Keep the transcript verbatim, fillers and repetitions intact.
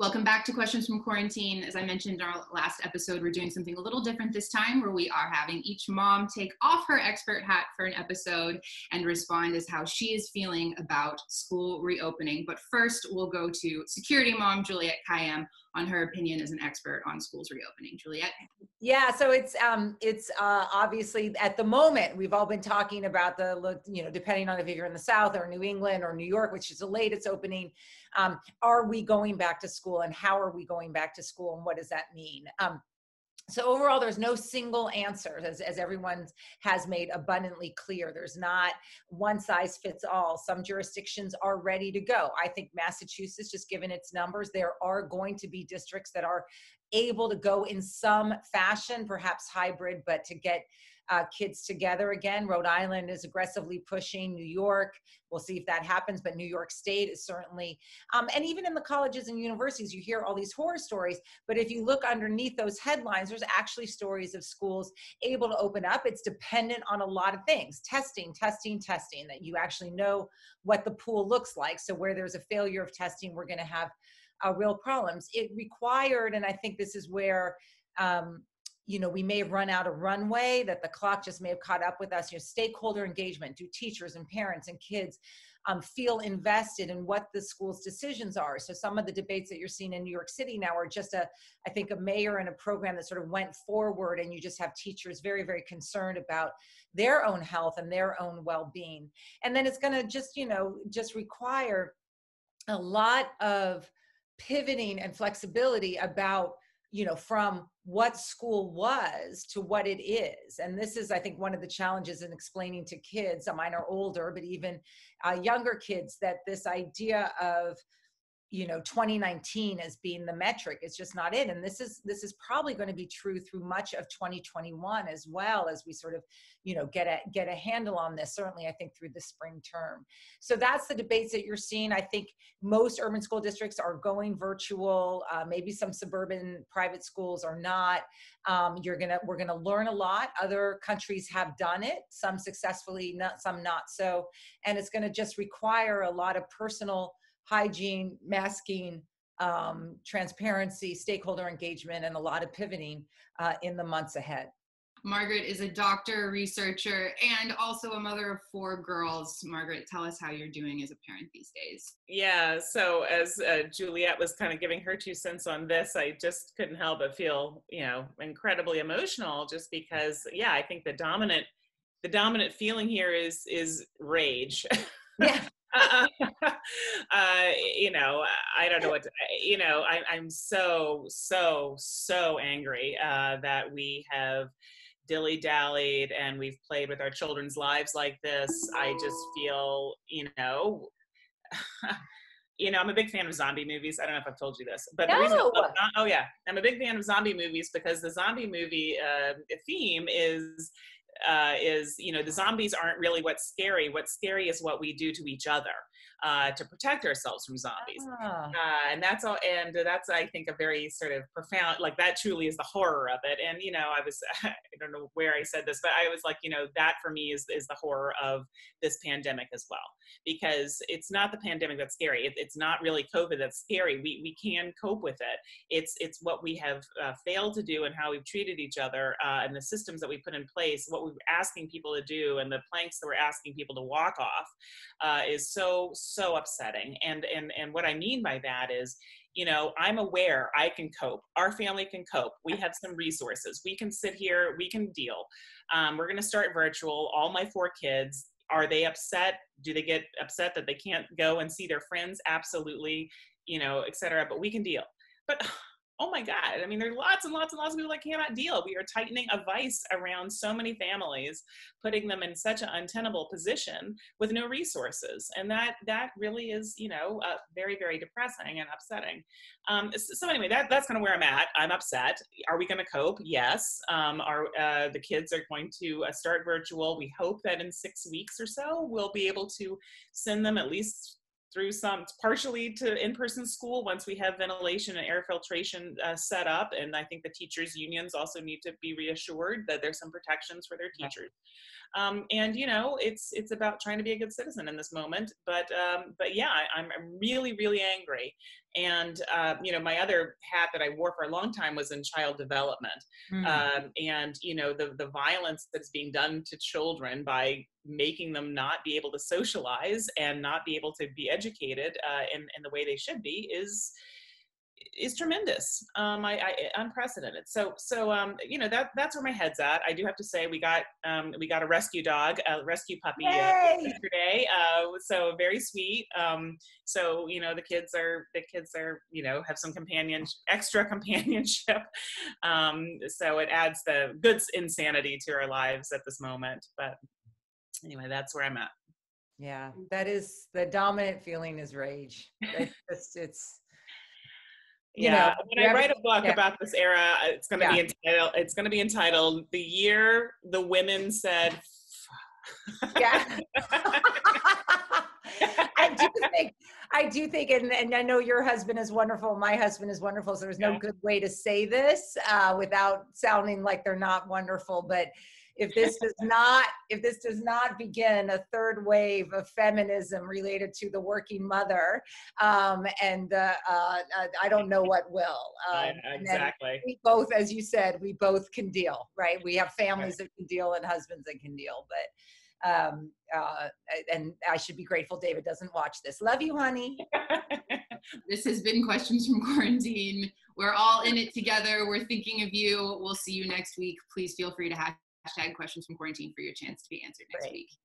Welcome back to Questions from Quarantine. As I mentioned in our last episode, we're doing something a little different this time, where we are having each mom take off her expert hat for an episode and respond as how she is feeling about school reopening. But first, we'll go to security mom Juliette Kayyem on her opinion as an expert on schools reopening. Juliette? Yeah, so it's um, it's uh, obviously at the moment, we've all been talking about the, you know, depending on if you're in the South or New England or New York, which is the latest opening, um, are we going back to school and how are we going back to school and what does that mean? Um, So overall, there's no single answer, as, as everyone has made abundantly clear. There's not one size fits all. Some jurisdictions are ready to go. I think Massachusetts, just given its numbers, there are going to be districts that are able to go in some fashion, perhaps hybrid, but to get uh, kids together again. Rhode Island is aggressively pushing. New York, we'll see if that happens, but New York State is certainly, um, and even in the colleges and universities, you hear all these horror stories, but if you look underneath those headlines, there's actually stories of schools able to open up. It's dependent on a lot of things, testing, testing, testing, that you actually know what the pool looks like. So where there's a failure of testing, we're gonna have Uh, real problems. It required, and I think this is where, um, you know, we may have run out of runway, that the clock just may have caught up with us. You know, stakeholder engagement. Do teachers and parents and kids um, feel invested in what the school's decisions are? So some of the debates that you're seeing in New York City now are just a, I think, a mayor and a program that sort of went forward, and you just have teachers very, very concerned about their own health and their own well-being. And then it's going to just, you know, just require a lot of pivoting and flexibility about, you know, from what school was to what it is. And this is, I think, one of the challenges in explaining to kids, mine are older, but even uh, younger kids, that this idea of, you know, twenty nineteen as being the metric is just not it. And this is, this is probably going to be true through much of twenty twenty-one as well, as we sort of, you know, get a, get a handle on this, certainly I think through the spring term. So that's the debates that you're seeing. I think most urban school districts are going virtual. Uh, maybe some suburban private schools are not. Um, you're going to, we're going to learn a lot. Other countries have done it, some successfully, not, some not so. And it's going to just require a lot of personal hygiene, masking, um, transparency, stakeholder engagement, and a lot of pivoting uh, in the months ahead. Margaret is a doctor, researcher, and also a mother of four girls. Margaret, tell us how you're doing as a parent these days. Yeah, so as uh, Juliette was kind of giving her two cents on this, I just couldn't help but feel, you know, incredibly emotional, just because, yeah, I think the dominant, the dominant feeling here is, is rage. Yeah. uh, uh, you know, I don't know what, to, you know, I, I'm so, so, so angry uh, that we have dilly-dallied and we've played with our children's lives like this. I just feel, you know, you know, I'm a big fan of zombie movies. I don't know if I've told you this, but no. the reason I love, oh yeah, I'm a big fan of zombie movies because the zombie movie uh, theme is Uh, is, you know, the zombies aren't really what's scary. What's scary is what we do to each other uh, to protect ourselves from zombies. Ah. Uh, and that's all, and that's, I think, a very sort of profound, like that truly is the horror of it. And, you know, I was, I don't know where I said this, but I was like, you know, that for me is, is the horror of this pandemic as well, because it's not the pandemic that's scary. It, it's not really COVID that's scary. We, we can cope with it. It's, it's what we have uh, failed to do and how we've treated each other uh, and the systems that we put in place, what we asking people to do and the planks that we're asking people to walk off uh, is so, so upsetting. And, and, and what I mean by that is, you know, I'm aware I can cope. Our family can cope. We have some resources. We can sit here, we can deal. Um, we're going to start virtual. All my four kids, are they upset? Do they get upset that they can't go and see their friends? Absolutely. You know, et cetera, but we can deal. But oh my God, I mean, there are lots and lots and lots of people that cannot deal. We are tightening a vice around so many families, putting them in such an untenable position with no resources. And that that really is, you know, uh, very, very depressing and upsetting. Um, so anyway, that, that's kind of where I'm at. I'm upset. Are we gonna cope? Yes. Um, our, uh, the kids are going to uh, start virtual. We hope that in six weeks or so, we'll be able to send them at least through some partially to in-person school once we have ventilation and air filtration uh, set up. And I think the teachers unions also need to be reassured that there's some protections for their teachers. Um, and you know, it's it's about trying to be a good citizen in this moment. But um, but yeah, I, I'm really, really angry And, uh, you know, my other hat that I wore for a long time was in child development. Mm-hmm. um, and, you know, the, the violence that's being done to children by making them not be able to socialize and not be able to be educated uh, in, in the way they should be is is tremendous, um, I, I, unprecedented. So, so um, you know, that that's where my head's at. I do have to say we got um, we got a rescue dog, a rescue puppy uh, yesterday. Uh, so very sweet. Um, so you know, the kids are the kids are you know have some companion extra companionship. Um, so it adds the good insanity to our lives at this moment. But anyway, that's where I'm at. Yeah, that is the dominant feeling is rage. It's just, it's. You yeah, know, when I write a book yeah. about this era, it's going to yeah. be entitled, it's going to be entitled, The Year the Women Said, F-. Yeah. I do think, I do think, and, and I know your husband is wonderful, my husband is wonderful, so there's no yeah. good way to say this uh, without sounding like they're not wonderful, but if this does not, if this does not begin a third wave of feminism related to the working mother, um, and uh, uh, I don't know what will. Um, yeah, exactly. We both, as you said, we both can deal, right? We have families right. that can deal and husbands that can deal, but, um, uh, and I should be grateful David doesn't watch this. Love you, honey. This has been Questions from Quarantine. We're all in it together. We're thinking of you. We'll see you next week. Please feel free to hack hashtag Questions from Quarantine for your chance to be answered next Great. Week.